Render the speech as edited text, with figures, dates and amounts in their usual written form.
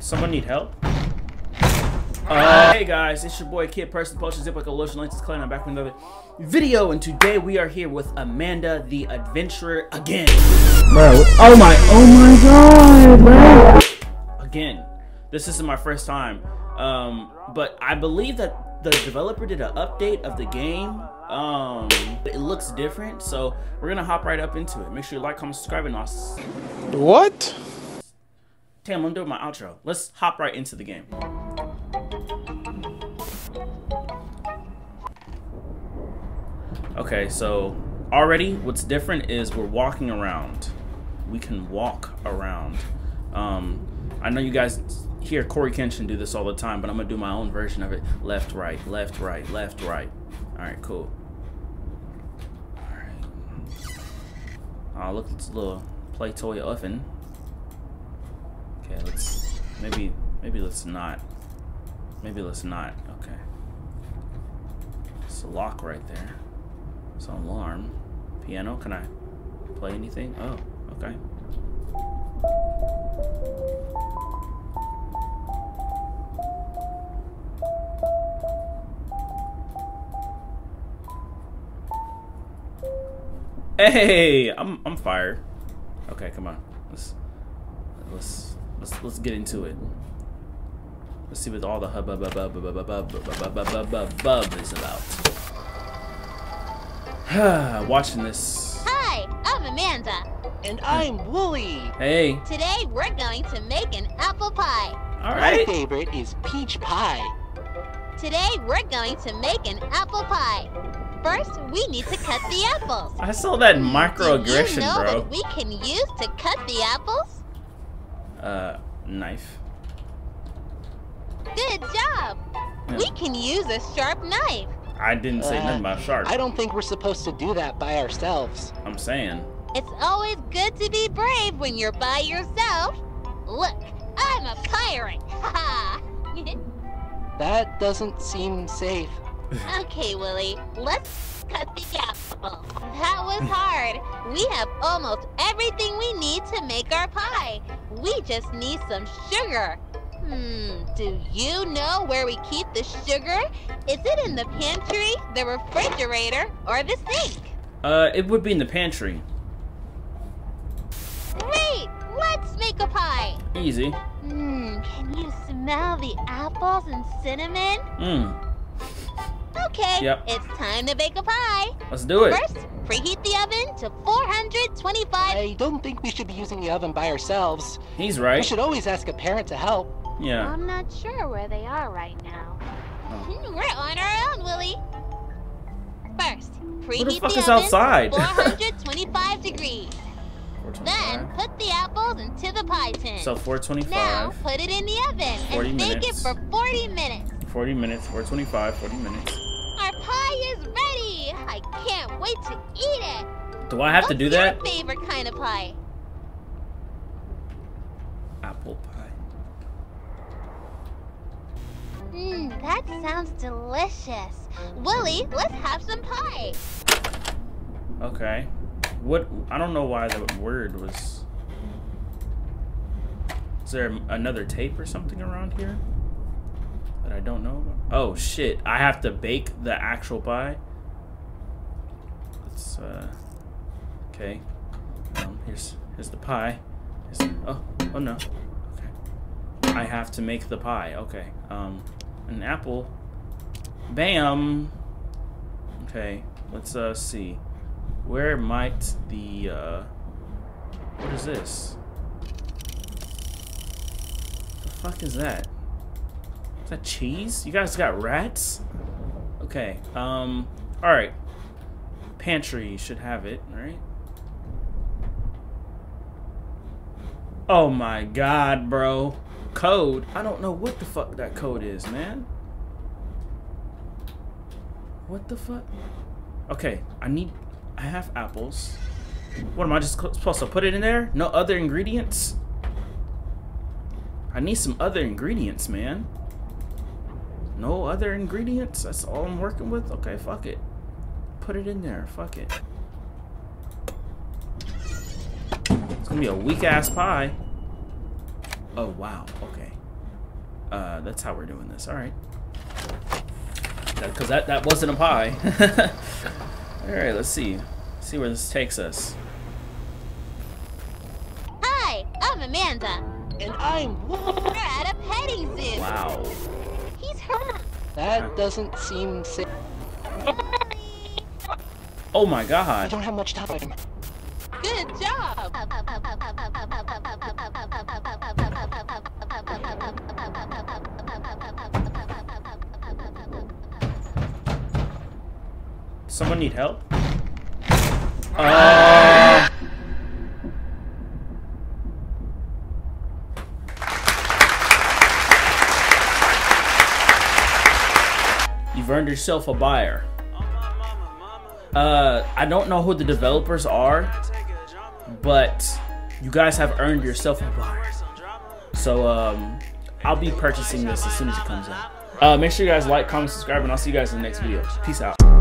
Someone need help? Hey guys, it's your boy Kid Person, Potion Zip like a Lotion, Lynx is Clan. I'm back with another video, and today we are here with Amanda the Adventurer again. Bro, oh my god, bro. Again, this isn't my first time, but I believe that the developer did an update of the game. It looks different, so we're gonna hop right up into it. Make sure you like, comment, subscribe, and us. What? Damn, I'm doing my outro. Let's hop right into the game. Okay, so already what's different is we're walking around. We can walk around. I know you guys hear Cory Kenshin do this all the time, but I'm gonna do my own version of it. Left, right, left, right, left, right. All right, cool. All right. Oh, look at this little play toy oven. Okay, let's maybe let's not. Maybe let's not. Okay. It's a lock right there. It's an alarm. Piano, can I play anything? Oh, okay. Hey, I'm fired. Okay, come on. Let's get into it. Let's see what all the hubbub is about. Watching this. Hi, I'm Amanda. And I'm Wooly. Hey. Today we're going to make an apple pie. Alright. My favorite is peach pie. Today we're going to make an apple pie. First, we need to cut the apples. I saw that microaggression, bro. Do you know what we can use to cut the apples? Knife. Good job. Yeah. We can use a sharp knife. I didn't say nothing about sharks. I don't think we're supposed to do that by ourselves. I'm saying. It's always good to be brave when you're by yourself. Look, I'm a pirate. Ha ha. That doesn't seem safe. Okay, Willy, let's cut the apple. That was hard. We have almost everything we need to make our pie. We just need some sugar. Do you know where we keep the sugar? Is it in the pantry, the refrigerator, or the sink? It would be in the pantry. Great! Let's make a pie! Easy. Can you smell the apples and cinnamon? Okay, yep. It's time to bake a pie. Let's do it. First, preheat the oven to 425. I don't think we should be using the oven by ourselves. He's right. We should always ask a parent to help. Yeah. I'm not sure where they are right now. Oh. We're on our own, Willy. First, preheat the oven outside? To 425 degrees. 425. Then, put the apples into the pie tin. So 425. Now, put it in the oven and bake it for 40 minutes. 40 minutes, 425, 40 minutes. Our pie is ready! I can't wait to eat it! Do I have to do that? What's your favorite kind of pie? Apple pie. That sounds delicious. Willy, let's have some pie! Okay. What? I don't know why that word was... Is there another tape or something around here? That I don't know about. Oh shit, I have to bake the actual pie. Let's okay. Here's the pie. Oh no. Okay. I have to make the pie. Okay. An apple. Bam. Okay, let's see. Where might the what is this? The fuck is that? Is that cheese? You guys got rats? Okay, alright. Pantry should have it, right? Oh my god, bro. Code? I don't know what the fuck that code is, man. What the fuck? Okay, I have apples. What, am I just supposed to put it in there? No other ingredients? I need some other ingredients, man. No other ingredients? That's all I'm working with? Okay, fuck it. Put it in there. Fuck it. It's gonna be a weak-ass pie. Oh, wow. Okay. That's how we're doing this. All right. Because that wasn't a pie. All right, let's see. See where this takes us. Hi, I'm Amanda. And I'm... We're at a petting zoo. Wow. He's hurt. That doesn't seem safe. Oh my god. I don't have much time. Good job. Someone need help? You've earned yourself a buyer. I don't know who the developers are, but you guys have earned yourself a buyer. So I'll be purchasing this as soon as it comes out. Make sure you guys like, comment, subscribe, and I'll see you guys in the next video. Peace out.